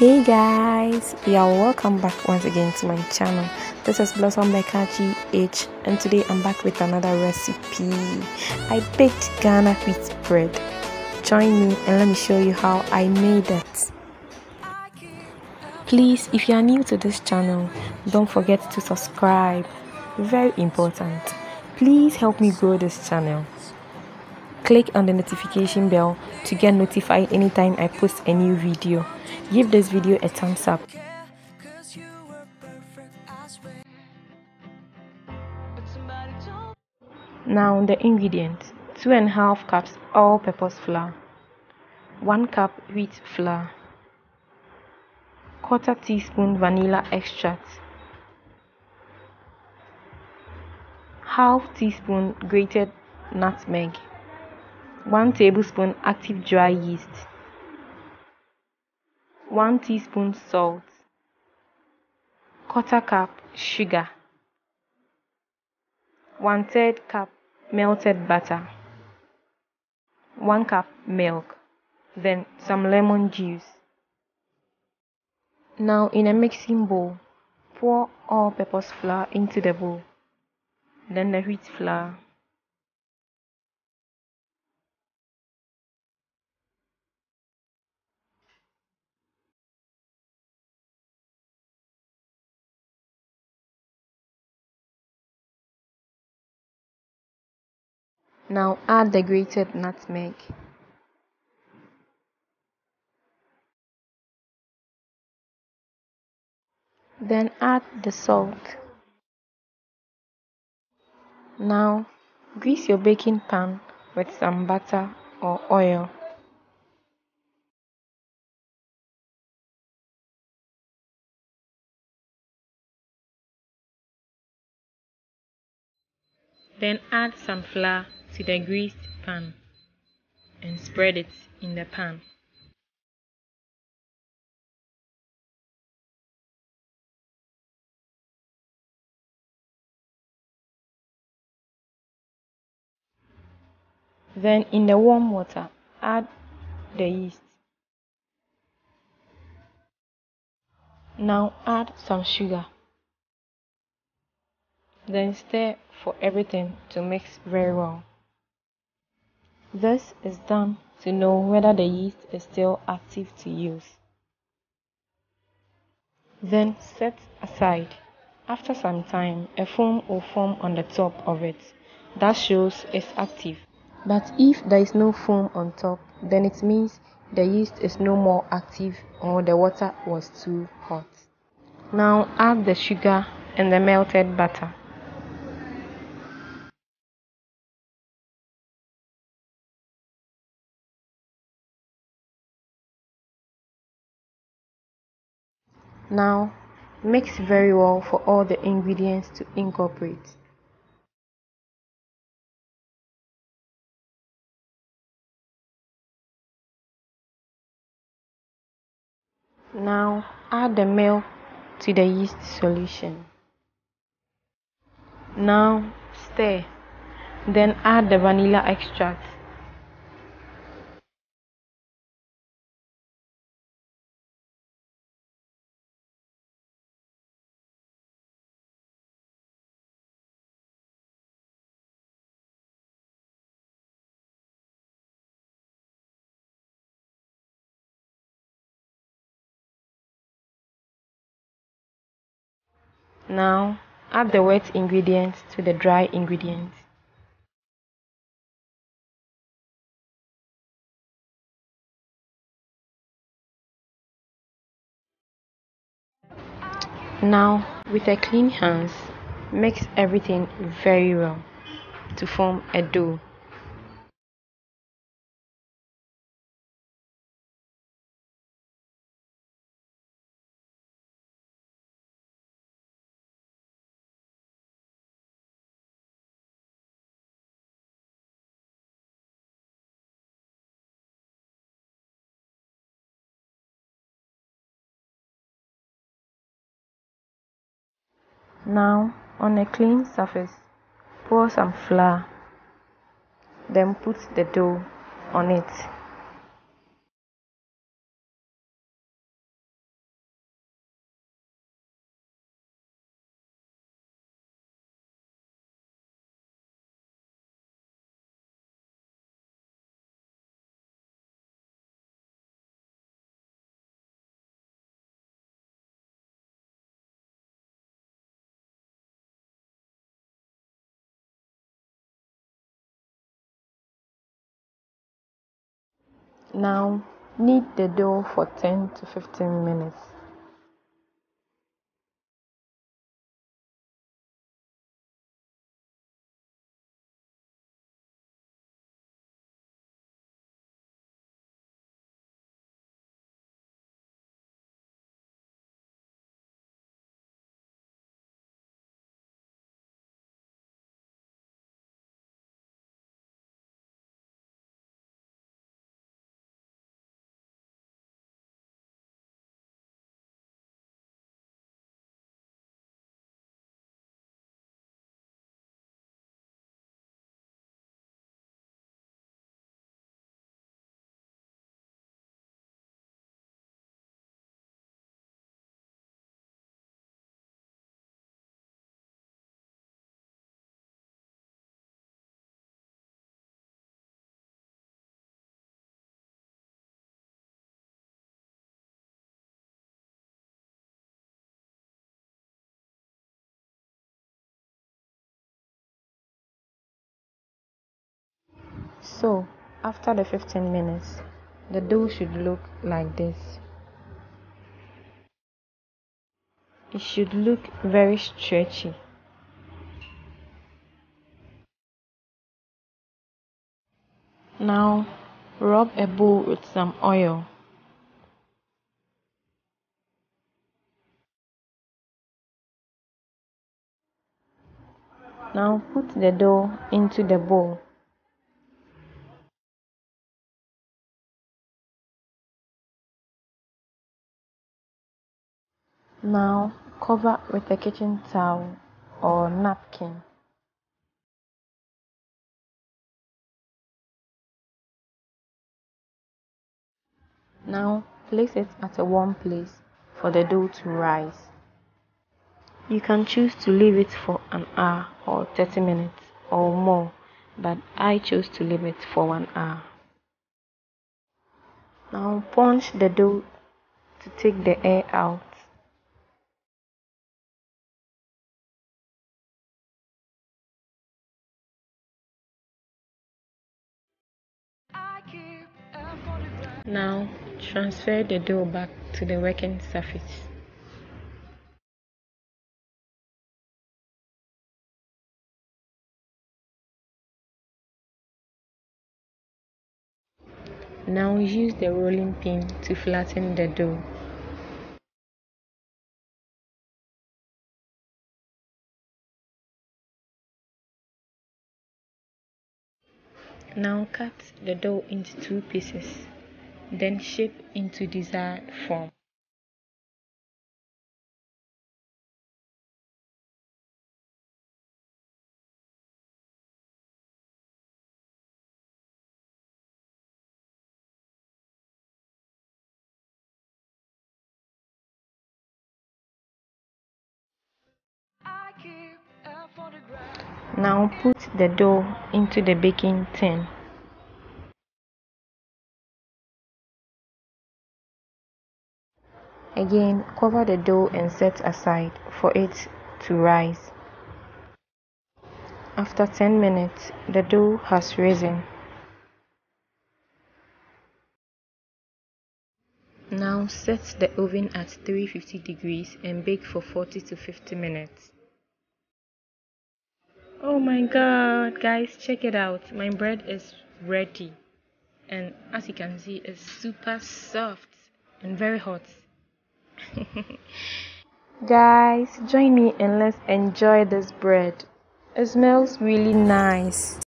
Hey guys, you're welcome back once again to my channel. This is Blossom by H, and today I'm back with another recipe. I baked Ghana wheat bread. Join me and let me show you how I made it. Please, if you are new to this channel, don't forget to subscribe. Very important. Please help me grow this channel. Click on the notification bell to get notified anytime I post a new video. Give this video a thumbs up. Now the ingredients: 2½ cups all-purpose flour, 1 cup wheat flour, 1/4 teaspoon vanilla extract, 1/2 teaspoon grated nutmeg, 1 tablespoon active dry yeast, 1 teaspoon salt, 1/4 cup sugar, 1/3 cup melted butter, 1 cup milk, then some lemon juice. Now in a mixing bowl, pour all-purpose flour into the bowl, then the wheat flour. Now add the grated nutmeg. Then add the salt. Now grease your baking pan with some butter or oil. Then add some flour to the greased pan and spread it in the pan. Then in the warm water, add the yeast. Now add some sugar. Then stir for everything to mix very well. This is done to know whether the yeast is still active to use. Then set aside. After some time, a foam will form on the top of it. That shows it's active. But if there is no foam on top, then it means the yeast is no more active or the water was too hot. Now add the sugar and the melted butter. Now mix very well for all the ingredients to incorporate. Now add the milk to the yeast solution. Now stir, then add the vanilla extract. Now add the wet ingredients to the dry ingredients. Now with a clean hands, mix everything very well to form a dough. Now, on a clean surface, pour some flour, then put the dough on it. Now, knead the dough for 10 to 15 minutes. So, after the 15 minutes, the dough should look like this. It should look very stretchy. Now, rub a bowl with some oil. Now, put the dough into the bowl. Now, cover with a kitchen towel or napkin. Now, place it at a warm place for the dough to rise. You can choose to leave it for an hour or 30 minutes or more, but I chose to leave it for 1 hour. Now, punch the dough to take the air out. Now, transfer the dough back to the working surface. Now, use the rolling pin to flatten the dough. Now, cut the dough into 2 pieces. Then shape into desired form. Now put the dough into the baking tin. Again, cover the dough and set aside for it to rise. After 10 minutes, the dough has risen. Now set the oven at 350 degrees and bake for 40 to 50 minutes. Oh my god, guys, check it out. My bread is ready. And as you can see, it's super soft and very hot. Guys, join me and let's enjoy this bread. It smells really nice.